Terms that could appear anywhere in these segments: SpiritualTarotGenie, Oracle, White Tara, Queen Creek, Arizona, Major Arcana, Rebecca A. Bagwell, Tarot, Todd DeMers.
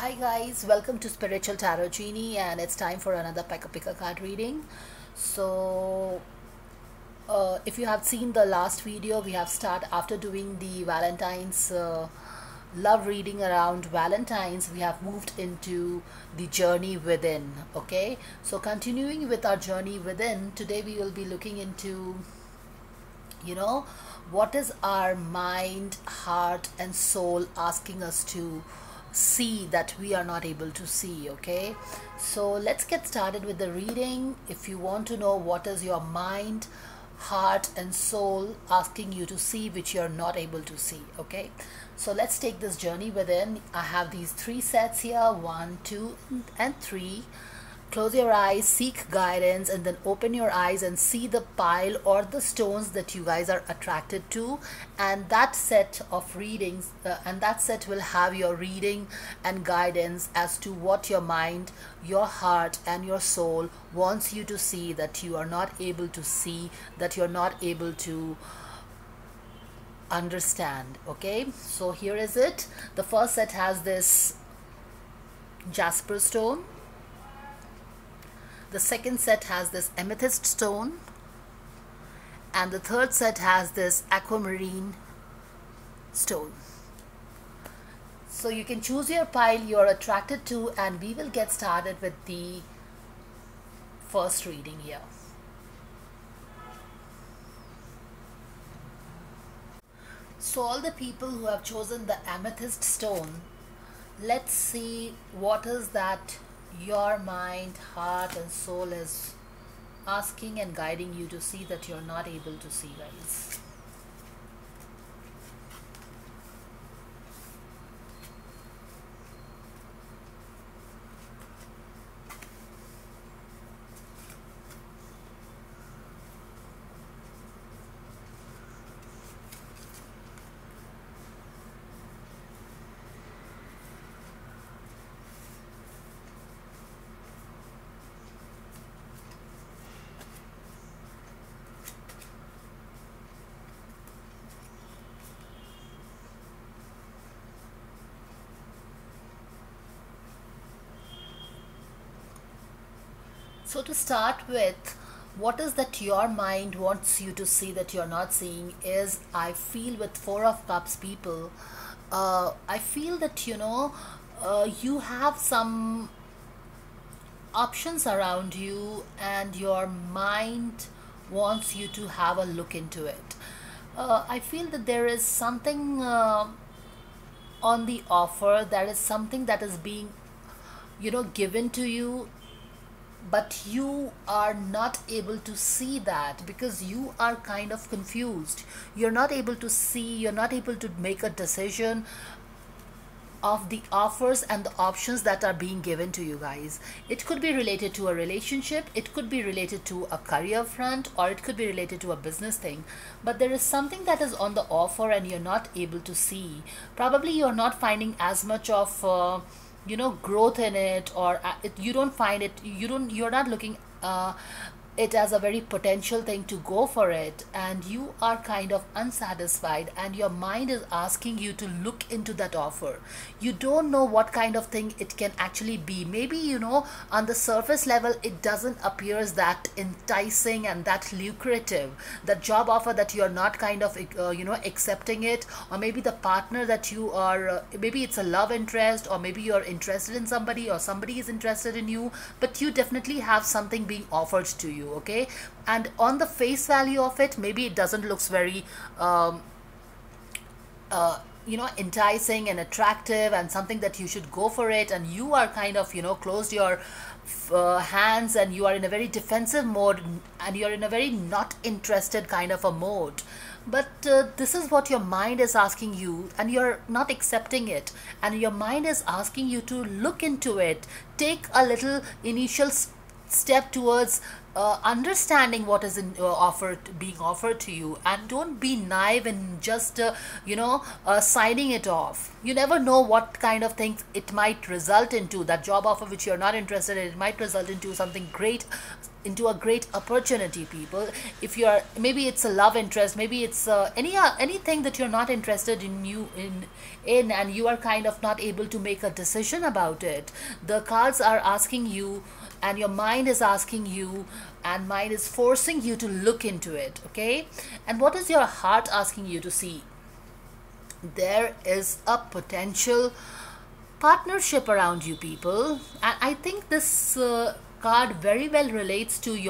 Hi guys, welcome to Spiritual Tarot Genie, and it's time for another pick a card reading. So if you have seen the last video, we have started after doing the Valentine's love reading around Valentine's, we have moved into the journey within. Okay, so continuing with our journey within, today we will be looking into, you know, what is our mind, heart and soul asking us to see that we are not able to see. Okay, so let's get started with the reading. If you want to know what is your mind, heart and soul asking you to see which you're not able to see. Okay, so let's take this journey within. I have these three sets here, 1, 2 and 3. Close your eyes, seek guidance, and then open your eyes and see the pile or the stones that you guys are attracted to, and that set of readings and that set will have your reading and guidance as to what your mind, your heart and your soul wants you to see that you are not able to see, that you're not able to understand. Okay, so here is it. The first set has this jasper stone. The second set has this amethyst stone, and the third set has this aquamarine stone. So you can choose your pile you're attracted to, and we will get started with the first reading here. So all the people who have chosen the amethyst stone, let's see what is that your mind, heart and soul is asking and guiding you to see that you're not able to see, guys. So to start with, what is that your mind wants you to see that you're not seeing is, I feel with Four of Cups people, I feel that, you know, you have some options around you and your mind wants you to have a look into it. I feel that there is something on the offer, there is something that is being, you know, given to you, but you are not able to see that because you are kind of confused. You're not able to see, you're not able to make a decision of the offers and the options that are being given to you guys. It could be related to a relationship, it could be related to a career front, or it could be related to a business thing, but there is something that is on the offer and you're not able to see. Probably you're not finding as much of you know, growth in it, or you don't find it, you're not looking it as a very potential thing to go for it, and you are kind of unsatisfied and your mind is asking you to look into that offer. You don't know what kind of thing it can actually be. Maybe, you know, on the surface level it doesn't appear that enticing and that lucrative, the job offer that you're not kind of you know, accepting it, or maybe the partner that you are maybe it's a love interest, or maybe you're interested in somebody or somebody is interested in you, but you definitely have something being offered to you. Okay, and on the face value of it, maybe it doesn't look very you know, enticing and attractive and something that you should go for it, and you are kind of, you know, closed your hands and you are in a very defensive mode and you're in a very not interested kind of a mode. But this is what your mind is asking you and you're not accepting it, and your mind is asking you to look into it, take a little initial step towards understanding what is being offered to you, and don't be naive and just you know, signing it off. You never know what kind of things it might result into. That job offer which you're not interested in, it might result into something great, into a great opportunity, people. If you are, maybe it's a love interest, maybe it's anything that you're not interested in and you are kind of not able to make a decision about it. The cards are asking you, and your mind is asking you, and mind is forcing you to look into it. Okay, and what is your heart asking you to see? There is a potential partnership around you, people, and I think this card very well relates to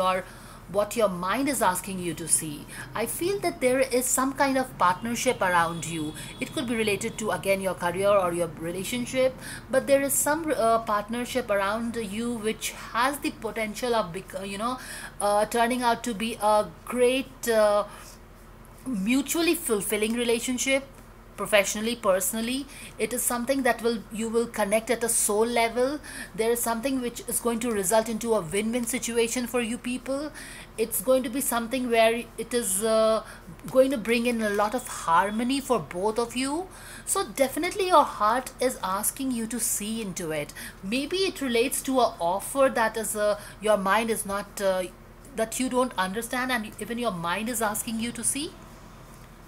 what your mind is asking you to see. I feel that there is some kind of partnership around you. It could be related to, again, your career or your relationship, but there is some partnership around you which has the potential of, turning out to be a great mutually fulfilling relationship. Professionally, personally, it is something that you will connect at a soul level. There is something which is going to result into a win-win situation for you people. It's going to be something where it is going to bring in a lot of harmony for both of you. So definitely your heart is asking you to see into it. Maybe it relates to an offer that is your mind is not, that you don't understand, and even your mind is asking you to see.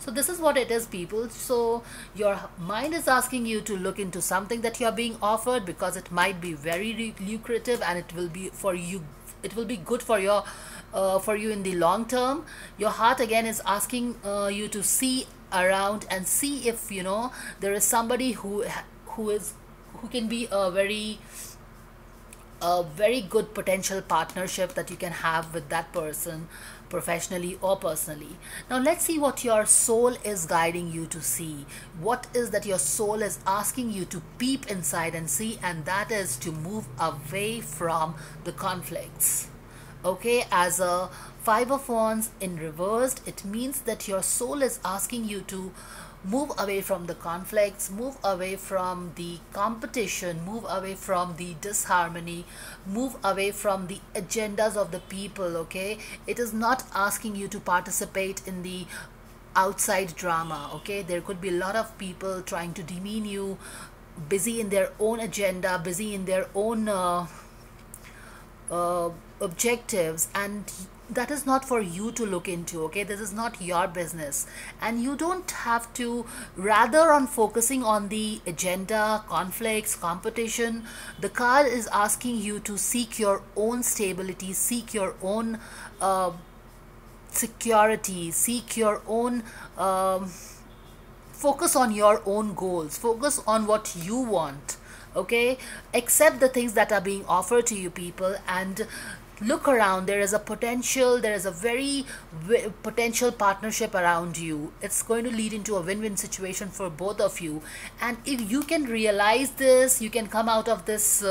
So this is what it is, people. So your mind is asking you to look into something that you are being offered, because it might be very lucrative and it will be for you. It will be good for your, for you in the long term. Your heart again is asking you to see around and see if there is somebody who can be a very good potential partnership that you can have with that person, professionally or personally. Now let's see what your soul is guiding you to see. What is that your soul is asking you to peep inside and see? And that is to move away from the conflicts. Okay, as a Five of Wands in reversed, it means that your soul is asking you to move away from the conflicts, move away from the competition, move away from the disharmony, move away from the agendas of the people, okay? It is not asking you to participate in the outside drama, okay? There could be a lot of people trying to demean you, busy in their own agenda, busy in their own objectives, and that is not for you to look into, okay? This is not your business, and you don't have to. Rather on focusing on the agenda, conflicts, competition, the card is asking you to seek your own stability, seek your own security, seek your own focus on your own goals, focus on what you want, okay? Accept the things that are being offered to you, people, and look around. There is a potential, there is a very potential partnership around you. It's going to lead into a win-win situation for both of you. And if you can realize this, you can come out of this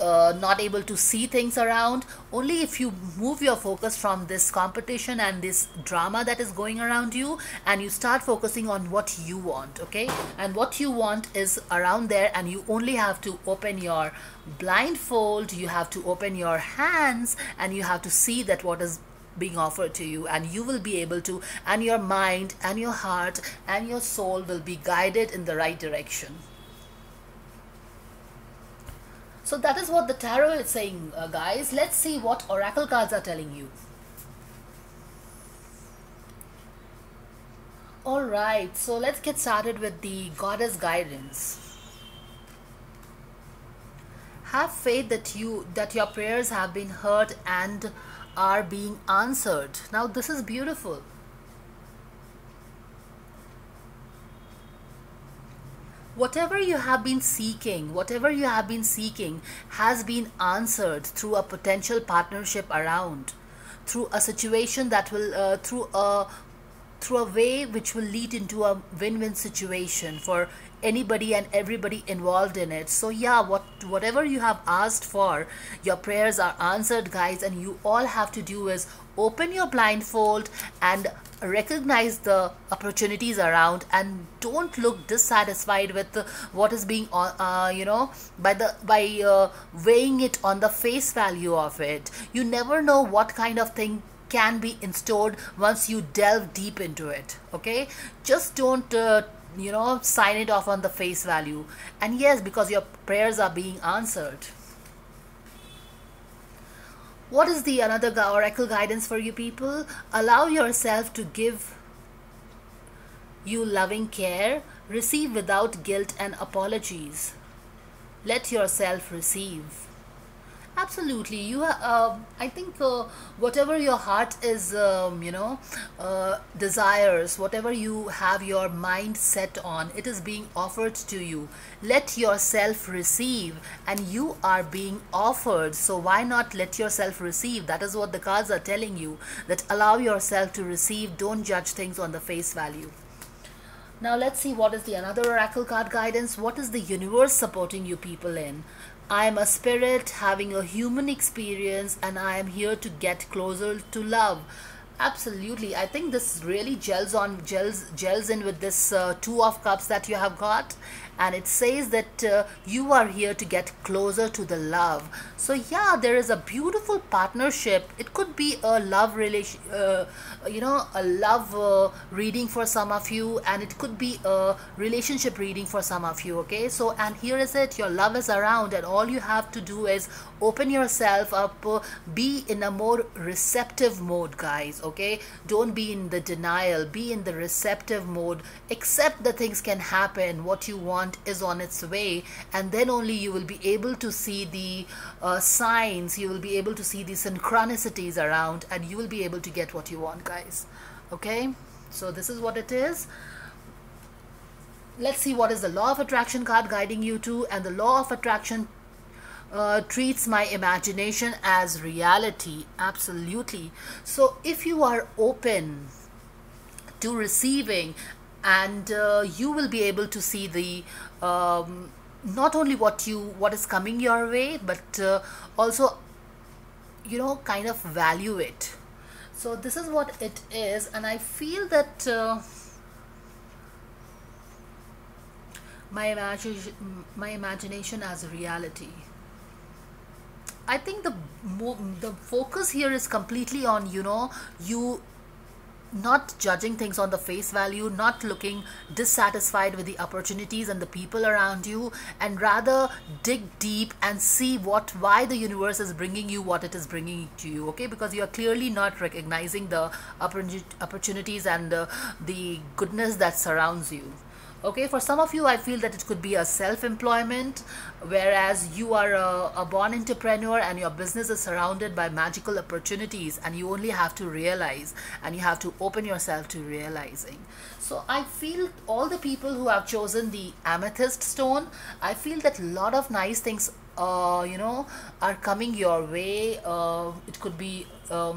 not able to see things around, only if you move your focus from this competition and this drama that is going around you, and you start focusing on what you want, okay? And what you want is around there, and you only have to open your blindfold, you have to open your hands, and you have to see that what is being offered to you, and you will be able to, and your mind and your heart and your soul will be guided in the right direction. So that is what the tarot is saying, guys. Let's see what oracle cards are telling you. Alright, so let's get started with the goddess guidance. Have faith that your prayers have been heard and are being answered. Now this is beautiful. Whatever you have been seeking, whatever you have been seeking has been answered through a potential partnership around, through a situation that will, through a way which will lead into a win-win situation for anybody and everybody involved in it. So yeah, whatever you have asked for, your prayers are answered, guys, and you all have to do is open your blindfold and recognize the opportunities around, and don't look dissatisfied with what is being by weighing it on the face value of it. You never know what kind of thing can be in store once you delve deep into it, okay? Just don't sign it off on the face value. And yes, because your prayers are being answered. What is the another oracle guidance for you people? Allow yourself to give you loving care. Receive without guilt and apologies. Let yourself receive. Absolutely, you I think whatever your heart is desires, whatever you have your mind set on, it is being offered to you. Let yourself receive, and you are being offered, so why not let yourself receive? That is what the cards are telling you, that allow yourself to receive. Don't judge things on the face value. Now let's see what is the another oracle card guidance. What is the universe supporting you people in? I am a spirit having a human experience, and I am here to get closer to love. Absolutely, I think this really gels in with this Two of Cups that you have got, and it says that you are here to get closer to the love. So yeah, there is a beautiful partnership. It could be a love relation, a love reading for some of you, and it could be a relationship reading for some of you. Okay, so and here is it, your love is around, and all you have to do is open yourself up, be in a more receptive mode, guys. Okay, don't be in the denial, be in the receptive mode. Accept that things can happen, what you want is on its way, and then only you will be able to see the signs, you will be able to see the synchronicities around, and you will be able to get what you want, guys. Okay, so this is what it is. Let's see what is the law of attraction card guiding you to. And the law of attraction treats my imagination as reality. Absolutely. So if you are open to receiving, and you will be able to see the not only what is coming your way, but also, you know, kind of value it. So this is what it is, and I feel that my imagination as reality. I think the focus here is completely on, you know, you not judging things on the face value, not looking dissatisfied with the opportunities and the people around you, and rather dig deep and see why the universe is bringing you what it is bringing to you. Okay, because you are clearly not recognizing the opportunities and the goodness that surrounds you. Okay, for some of you, I feel that it could be a self-employment, whereas you are a born entrepreneur, and your business is surrounded by magical opportunities, and you only have to realize, and you have to open yourself to realizing. So I feel all the people who have chosen the amethyst stone, I feel that a lot of nice things are coming your way. It could be a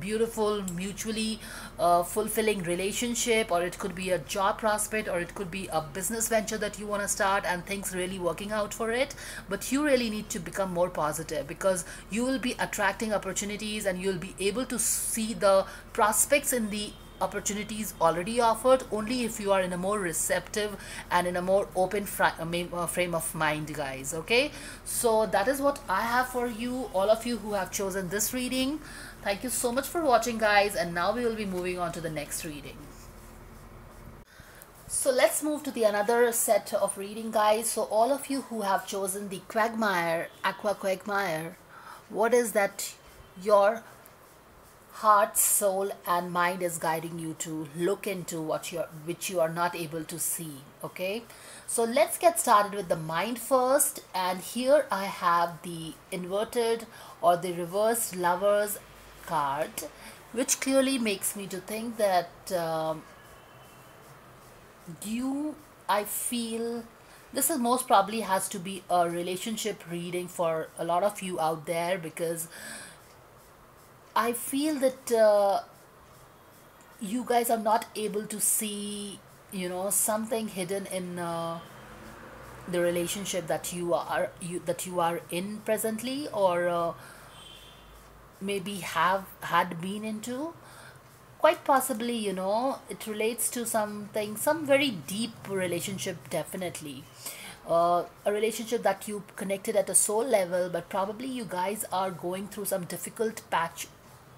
beautiful, mutually fulfilling relationship, or it could be a job prospect, or it could be a business venture that you want to start, and things really working out for it. But you really need to become more positive, because you will be attracting opportunities, and you'll be able to see the prospects in the opportunities already offered, only if you are in a more receptive and in a more open frame of mind, guys. Okay, so that is what I have for you, all of you who have chosen this reading. Thank you so much for watching, guys, and now we will be moving on to the next reading. So let's move to the another set of reading, guys. So all of you who have chosen the quagmire, aqua quagmire, what is that your heart, soul and mind is guiding you to look into which you are not able to see? Okay, so let's get started with the mind first. And here I have the inverted or the reversed lovers card, which clearly makes me to think that I feel this is most probably has to be a relationship reading for a lot of you out there, because I feel that you guys are not able to see, you know, something hidden in the relationship that you are in presently, or maybe had been into. Quite possibly, you know, it relates to something, some very deep relationship, definitely. A relationship that you connected at a soul level, but probably you guys are going through some difficult patch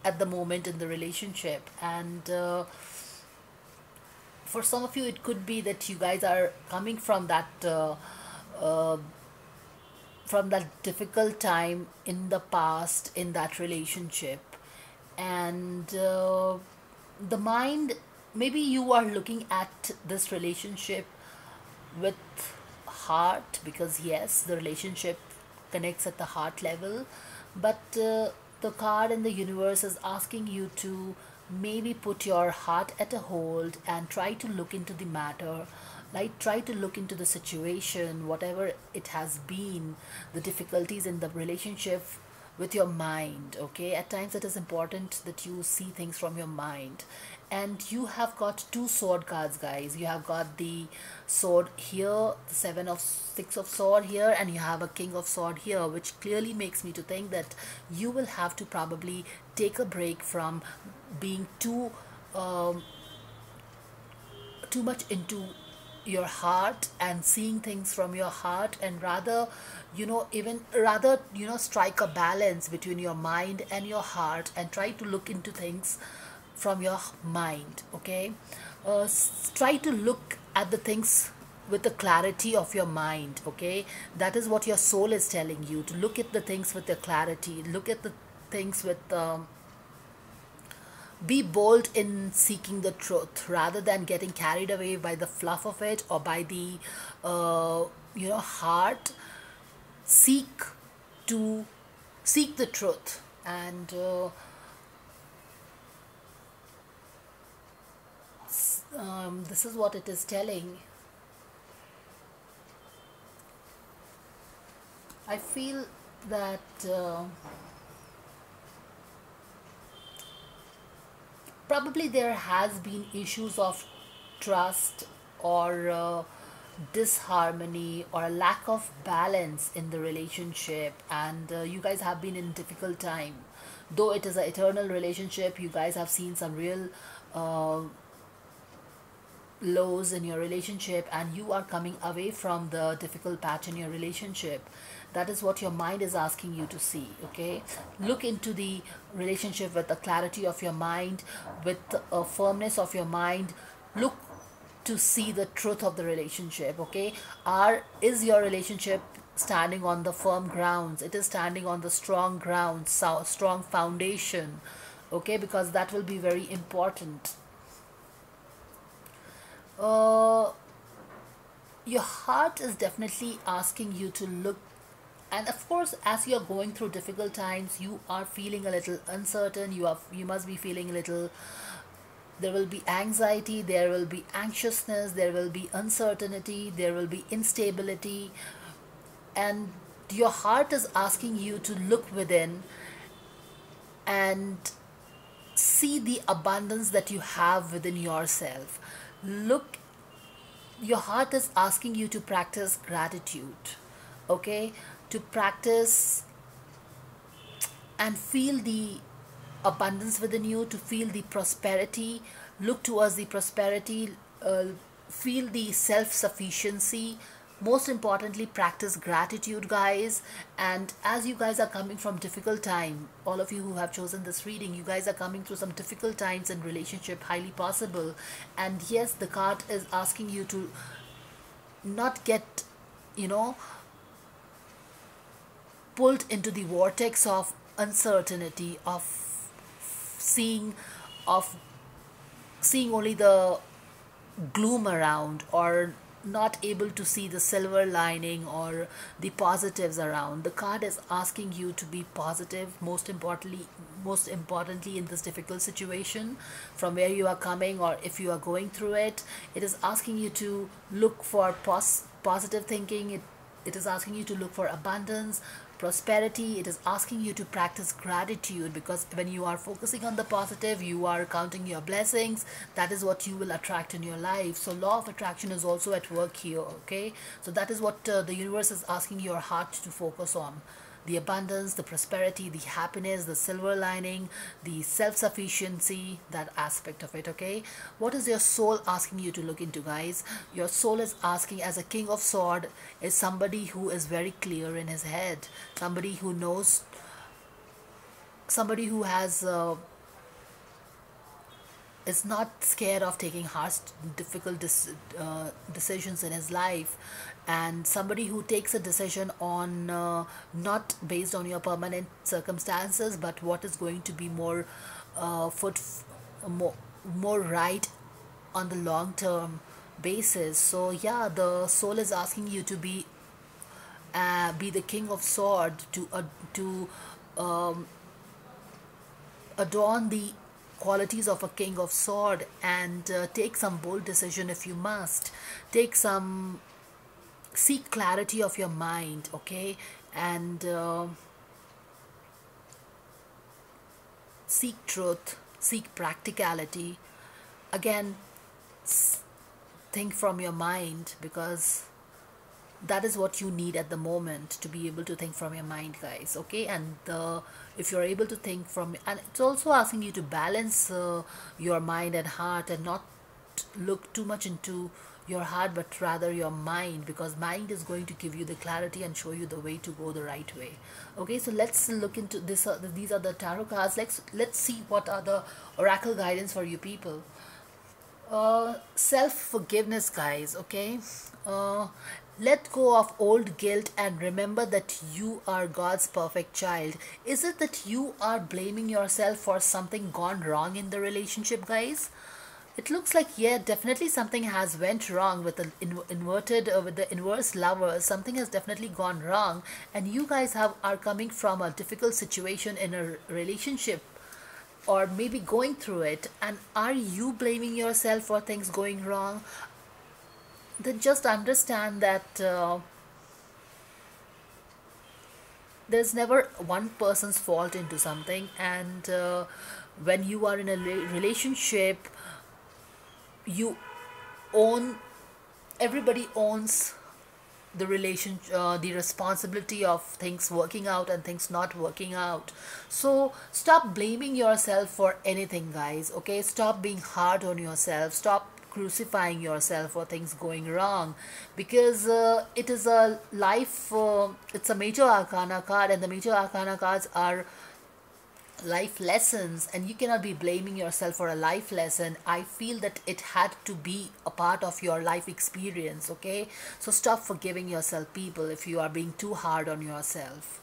at the moment in the relationship. And for some of you, it could be that you guys are coming from that from that difficult time in the past, in that relationship. And the mind, maybe you are looking at this relationship with heart, because yes, the relationship connects at the heart level, but the card in the universe is asking you to maybe put your heart at a hold and try to look into the matter, like try to look into the situation, whatever it has been, the difficulties in the relationship, with your mind. Okay, at times it is important that you see things from your mind. And you have got two sword cards, guys. You have got the sword here, the six of swords here, and you have a king of sword here, which clearly makes me to think that you will have to probably take a break from being too much into your heart and seeing things from your heart, and rather, you know, strike a balance between your mind and your heart and try to look into things from your mind. Okay, try to look at the things with the clarity of your mind. Okay, that is what your soul is telling you, to look at the things with the clarity, look at the things with be bold in seeking the truth rather than getting carried away by the fluff of it or by the heart. Seek the truth, and this is what it is telling. I feel that probably there has been issues of trust or disharmony or a lack of balance in the relationship, and you guys have been in difficult time. Though it is an eternal relationship, you guys have seen some real lows in your relationship, and you are coming away from the difficult patch in your relationship. That is what your mind is asking you to see. Okay, look into the relationship with the clarity of your mind, with a firmness of your mind. Look to see the truth of the relationship. Okay, is your relationship standing on the firm grounds? It is standing on the strong grounds, so strong foundation. Okay, because that will be very important. Your heart is definitely asking you to look. And of course, as you're going through difficult times, you are feeling a little uncertain. You must be feeling a little, there will be anxiety, there will be anxiousness, there will be uncertainty, there will be instability. And your heart is asking you to look within and see the abundance that you have within yourself. Your heart is asking you to practice gratitude. Okay, to practice and feel the abundance within you, to feel the prosperity, look towards the prosperity, feel the self-sufficiency. Most importantly, practice gratitude, guys. And as you guys are coming from difficult time, all of you who have chosen this reading, you guys are coming through some difficult times in relationship, highly possible. And yes, the card is asking you to not get, pulled into the vortex of uncertainty, of seeing only the gloom around, or not able to see the silver lining or the positives around. The card is asking you to be positive, most importantly in this difficult situation, from where you are coming, or if you are going through it. It is asking you to look for positive thinking. It is asking you to look for abundance, prosperity. It is asking you to practice gratitude, because when you are focusing on the positive, you are counting your blessings. That is what you will attract in your life. So law of attraction is also at work here. Okay, so that is what the universe is asking your heart to focus on: the abundance, the prosperity, the happiness, the silver lining, the self-sufficiency, that aspect of it. Okay, what is your soul asking you to look into, guys? Your soul is asking, as a king of sword, is somebody who is very clear in his head, somebody who knows, somebody who has is not scared of taking harsh, difficult decisions in his life, and somebody who takes a decision on not based on your permanent circumstances, but what is going to be more more right on the long term basis. So yeah, the soul is asking you to be the King of Swords, to adorn the qualities of a King of Swords, and take some bold decision if you must. Seek clarity of your mind, okay, and seek truth, seek practicality. Again, think from your mind, because that is what you need at the moment, to be able to think from your mind, guys, okay? And if you're able to think from, and it's also asking you to balance your mind and heart, and not look too much into your heart, but rather your mind, because mind is going to give you the clarity and show you the way to go the right way. Okay, so let's look into this. These are the tarot cards. Let's see what are the oracle guidance for you people. Self-forgiveness, guys, okay? Let go of old guilt and remember that you are God's perfect child. Is it that you are blaming yourself for something gone wrong in the relationship, guys? It looks like, yeah, definitely something has went wrong with the inverse lover. Something has definitely gone wrong, and you guys are coming from a difficult situation in a relationship, or maybe going through it. And are you blaming yourself for things going wrong? Then just understand that there's never one person's fault into something, and when you are in a relationship, you own, everybody owns the relationship, the responsibility of things working out and things not working out. So stop blaming yourself for anything, guys, okay? Stop being hard on yourself. Stop crucifying yourself for things going wrong, because it is a life, it's a major arcana card, and the major arcana cards are life lessons, and you cannot be blaming yourself for a life lesson. I feel that it had to be a part of your life experience, okay? So stop forgiving yourself, people, if you are being too hard on yourself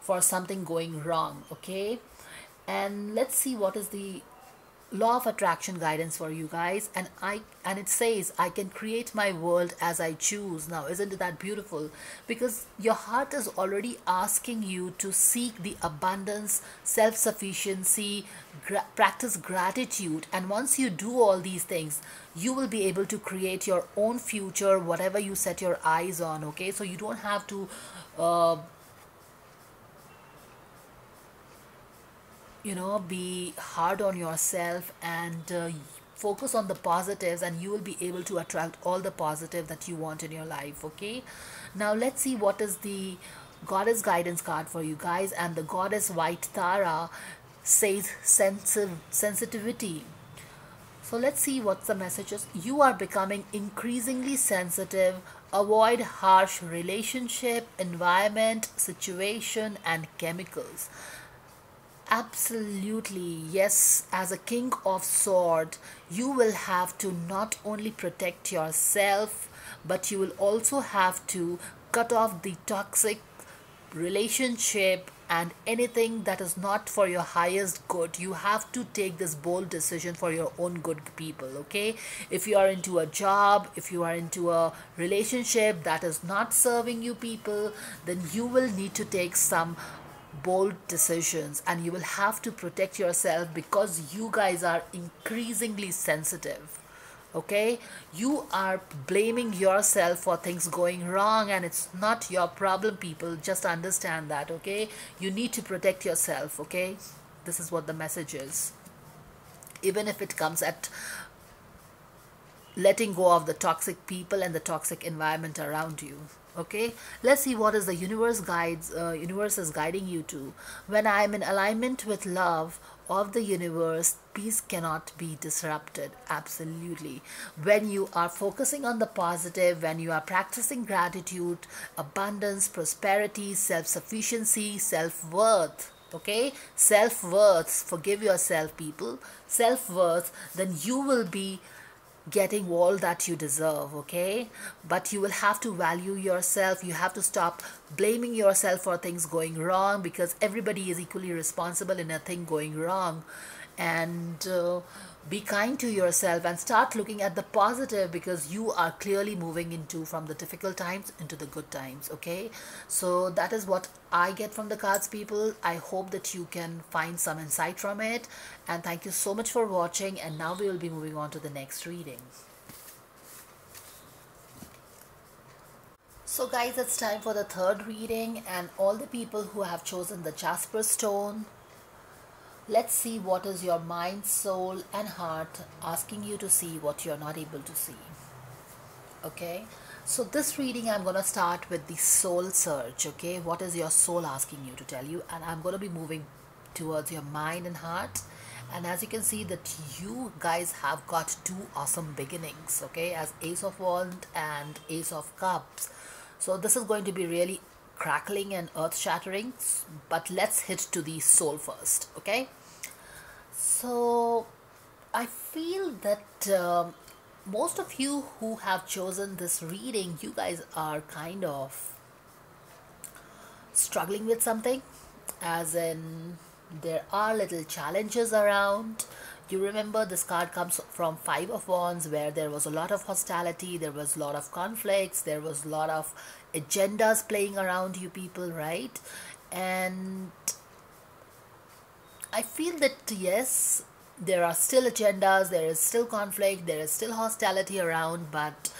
for something going wrong, okay? And let's see what is the law of attraction guidance for you guys. And it says, I can create my world as I choose. Now, isn't that beautiful? Because your heart is already asking you to seek the abundance, self-sufficiency, practice gratitude, and once you do all these things, you will be able to create your own future, whatever you set your eyes on, okay? So you don't have to you know, be hard on yourself, and focus on the positives, and you will be able to attract all the positive that you want in your life, okay? Now let's see what is the goddess guidance card for you guys. And the goddess White Tara says sensitivity. So let's see what's the messages. You are becoming increasingly sensitive. Avoid harsh relationship, environment, situation, and chemicals. Absolutely, yes. As a King of Swords, you will have to not only protect yourself, but you will also have to cut off the toxic relationship and anything that is not for your highest good. You have to take this bold decision for your own good, people, okay? If you are into a job, if you are into a relationship that is not serving you, people, then you will need to take some bold decisions, and you will have to protect yourself, because you guys are increasingly sensitive, okay? You are blaming yourself for things going wrong, and it's not your problem, people. Just understand that, okay? You need to protect yourself, okay? This is what the message is, even if it comes at letting go of the toxic people and the toxic environment around you. Okay, let's see what is the universe is guiding you to. When I am in alignment with love of the universe, peace cannot be disrupted. Absolutely. When you are focusing on the positive, when you are practicing gratitude, abundance, prosperity, self-sufficiency, self-worth, Okay, self-worth, forgive yourself people, self-worth, then you will be getting all that you deserve, okay? But you will have to value yourself. You have to stop blaming yourself for things going wrong, because everybody is equally responsible in a thing going wrong. And be kind to yourself and start looking at the positive, because you are clearly moving into from the difficult times into the good times, okay? So that is what I get from the cards, people. I hope that you can find some insight from it, and thank you so much for watching, and now we will be moving on to the next reading. So guys, it's time for the third reading, and all the people who have chosen the Jasper Stone, let's see what is your mind, soul and heart asking you to see what you're not able to see. Okay, so this reading I'm going to start with the soul search. Okay, what is your soul asking you to tell you, and I'm going to be moving towards your mind and heart. And as you can see that you guys have got two awesome beginnings, okay, as Ace of Wands and Ace of Cups. So this is going to be really crackling and earth shattering, but let's hit to the soul first. Okay, so I feel that most of you who have chosen this reading, you guys are kind of struggling with something, as in there are little challenges around. You remember this card comes from Five of Wands, where there was a lot of hostility, there was a lot of conflicts, there was a lot of agendas playing around you people, right? And I feel that yes, there are still agendas, there is still conflict, there is still hostility around, but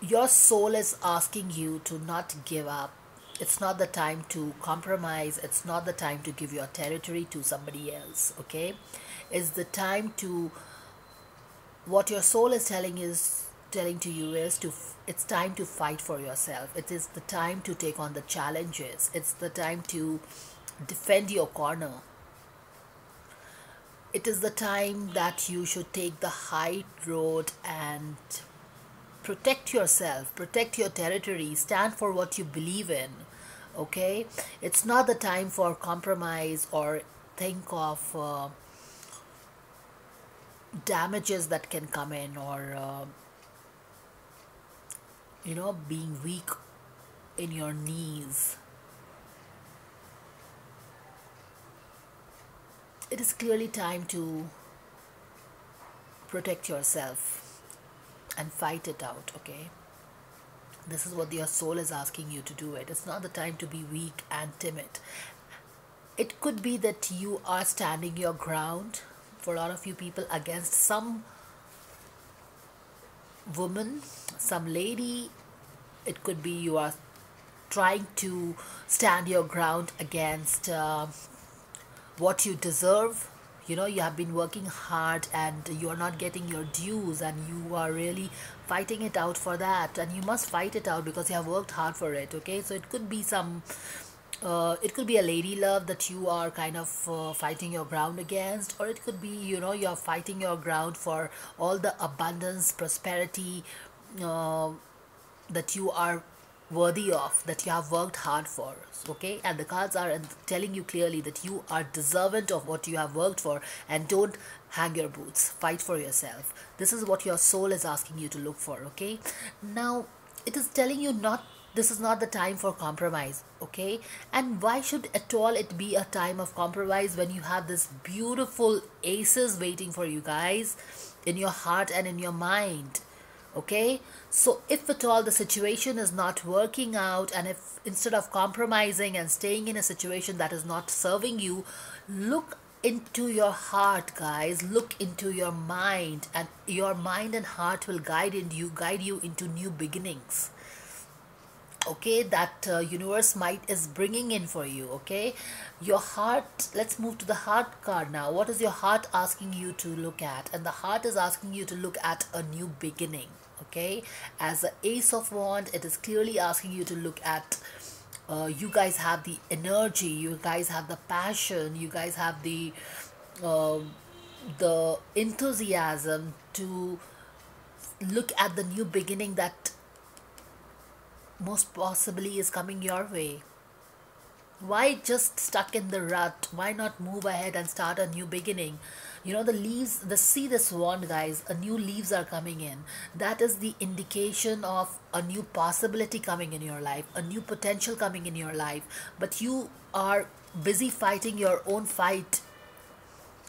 your soul is asking you to not give up. It's not the time to compromise. It's not the time to give your territory to somebody else, okay? It's the time to, what your soul is telling to you is to, it's time to fight for yourself. It is the time to take on the challenges. It's the time to defend your corner. It is the time that you should take the high road and protect yourself, protect your territory, stand for what you believe in. Okay, it's not the time for compromise or think of damages that can come in, or you know, being weak in your knees. It is clearly time to protect yourself and fight it out, okay? This is what your soul is asking you to do. It's not the time to be weak and timid. It could be that you are standing your ground, for a lot of you people, against some woman, some lady. It could be you are trying to stand your ground against what you deserve. You know, you have been working hard and you are not getting your dues, and you are really fighting it out for that, and you must fight it out because you have worked hard for it, okay? So it could be some it could be a lady love that you are kind of fighting your ground against, or it could be, you know, you're fighting your ground for all the abundance, prosperity that you are worthy of, that you have worked hard for, okay? And the cards are telling you clearly that you are deserving of what you have worked for, and don't hang your boots, fight for yourself. This is what your soul is asking you to look for, okay? Now, it is telling you not, this is not the time for compromise, okay? And why should at all it be a time of compromise when you have this beautiful aces waiting for you guys in your heart and in your mind, okay? So if at all the situation is not working out, and if instead of compromising and staying in a situation that is not serving you, look into your heart, guys, look into your mind, and your mind and heart will guide you into new beginnings, okay? That universe might is bringing in for you, okay? Your heart, let's move to the heart card now. What is your heart asking you to look at? And the heart is asking you to look at a new beginning, okay? As the Ace of Wands, it is clearly asking you to look at you guys have the energy, you guys have the passion, you guys have the enthusiasm to look at the new beginning that most possibly is coming your way, Why just stuck in the rut? Why not move ahead and start a new beginning? You know, the leaves, see the wand, guys, a new leaves are coming in. That is the indication of a new possibility coming in your life, a new potential coming in your life. But you are busy fighting your own fight,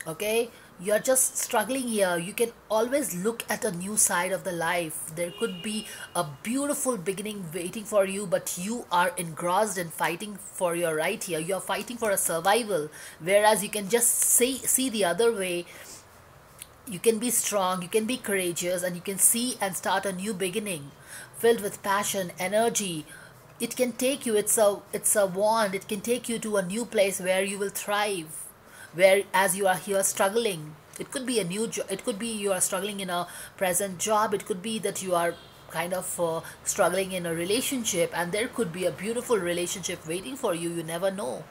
okay? You're just struggling here. You can always look at a new side of the life. There could be a beautiful beginning waiting for you, but you are engrossed in fighting for your right here. You're fighting for a survival, whereas you can just see the other way. You can be strong, you can be courageous, and you can see and start a new beginning filled with passion, energy. It can take you, it's a wand, it can take you to a new place where you will thrive. Whereas you are here struggling, it could be a new job, it could be you are struggling in a present job, it could be that you are kind of struggling in a relationship, and there could be a beautiful relationship waiting for you. You never know,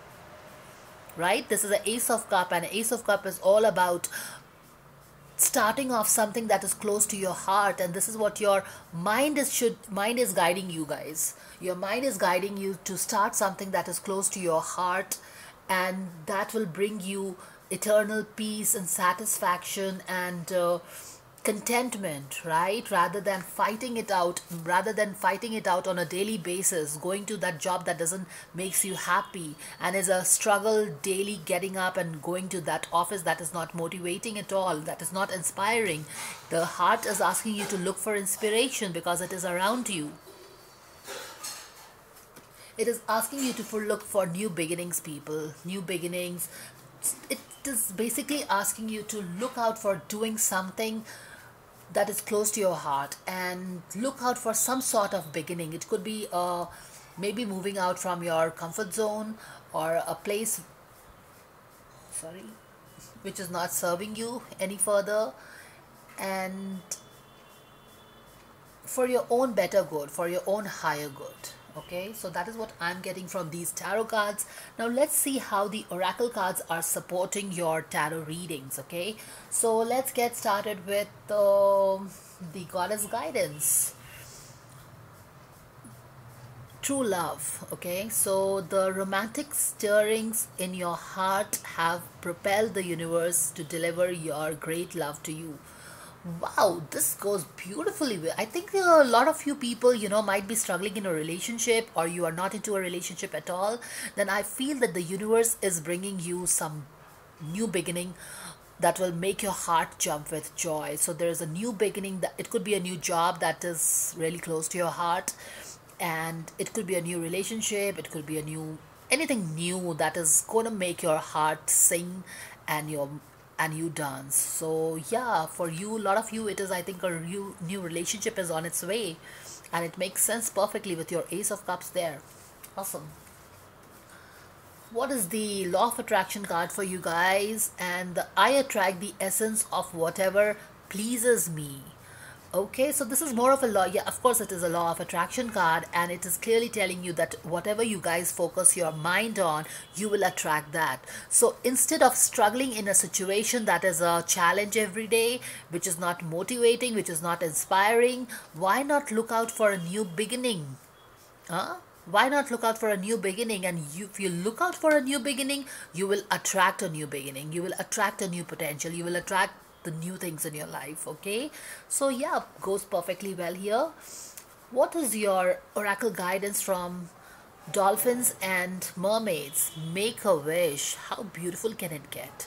right? This is an Ace of Cup, and Ace of Cup is all about starting off something that is close to your heart, and this is what your mind is guiding you, guys. Your mind is guiding you to start something that is close to your heart, and that will bring you eternal peace and satisfaction and contentment, right? Rather than fighting it out on a daily basis, going to that job that doesn't make you happy and is a struggle daily, getting up and going to that office that is not motivating at all, that is not inspiring. The heart is asking you to look for inspiration because it is around you. It is asking you to look for new beginnings, people, new beginnings. It is basically asking you to look out for doing something that is close to your heart and look out for some sort of beginning. It could be maybe moving out from your comfort zone or a place, sorry, which is not serving you any further, and for your own better good, for your own higher good. Okay, so that is what I'm getting from these tarot cards. Now let's see how the oracle cards are supporting your tarot readings. Okay, so let's get started with the goddess guidance. True love. Okay, so the romantic stirrings in your heart have propelled the universe to deliver your great love to you. Wow, this goes beautifully well. I think a lot of you people, you know, might be struggling in a relationship, or you are not into a relationship at all. Then I feel that the universe is bringing you some new beginning that will make your heart jump with joy. So there is a new beginning. That it could be a new job that is really close to your heart, and it could be a new relationship. It could be a new, anything new that is going to make your heart sing and your you dance. So yeah, for you, a lot of you, it is, I think, a new relationship is on its way, and it makes sense perfectly with your Ace of Cups there. Awesome. What is the Law of Attraction card for you guys? And I attract the essence of whatever pleases me. Okay, so this is more of a law. Yeah, of course, it is a Law of Attraction card, and it is clearly telling you that whatever you guys focus your mind on, you will attract that. So instead of struggling in a situation that is a challenge every day, which is not motivating, which is not inspiring, why not look out for a new beginning? Huh? Why not look out for a new beginning? And if you look out for a new beginning, you will attract a new beginning. You will attract a new potential. You will attract the new things in your life. Okay, so yeah, goes perfectly well here. What is your oracle guidance from dolphins and mermaids? Make a wish. How beautiful can it get?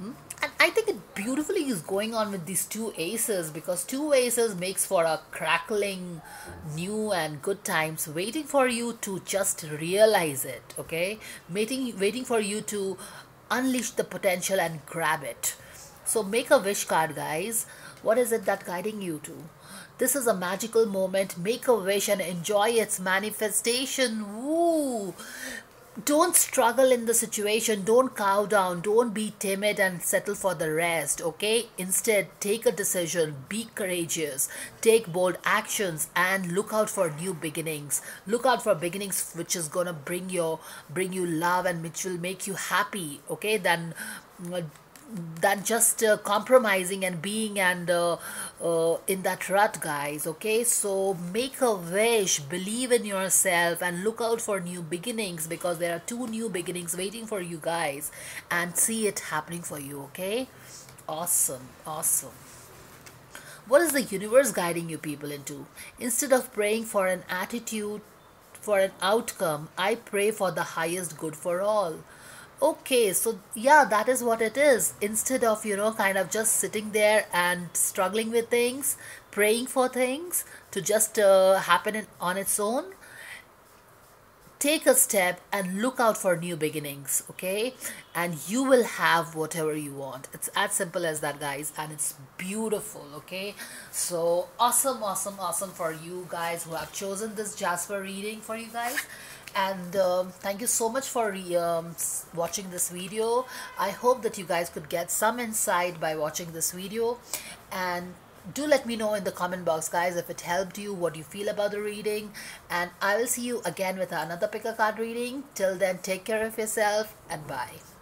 And I think it beautifully is going on with these two aces, because two aces makes for a crackling new and good times waiting for you to just realize it. Okay, waiting for you to unleash the potential and grab it. So make a wish card, guys. What is it that guiding you to? This is a magical moment. Make a wish and enjoy its manifestation. Woo! Don't struggle in the situation. Don't cow down. Don't be timid and settle for the rest. Okay? Instead, take a decision. Be courageous. Take bold actions and look out for new beginnings. Look out for beginnings which is gonna bring you love and which will make you happy. Okay? Then than just compromising and being and in that rut, guys. Okay, so make a wish, believe in yourself, and look out for new beginnings, because there are 2 new beginnings waiting for you guys, and see it happening for you. Okay, awesome, awesome. What is the universe guiding you people into? Instead of praying for an attitude, for an outcome, I pray for the highest good for all. Okay, so yeah, that is what it is. Instead of, you know, kind of just sitting there and struggling with things, praying for things to just happen on its own, take a step and look out for new beginnings. Okay, and you will have whatever you want. It's as simple as that, guys, and it's beautiful. Okay, so awesome, awesome, awesome for you guys who have chosen this Jasper reading for you guys. And thank you so much for watching this video. I hope that you guys could get some insight by watching this video. And do let me know in the comment box, guys, if it helped you, what you feel about the reading. And I will see you again with another pick a card reading. Till then, take care of yourself and bye.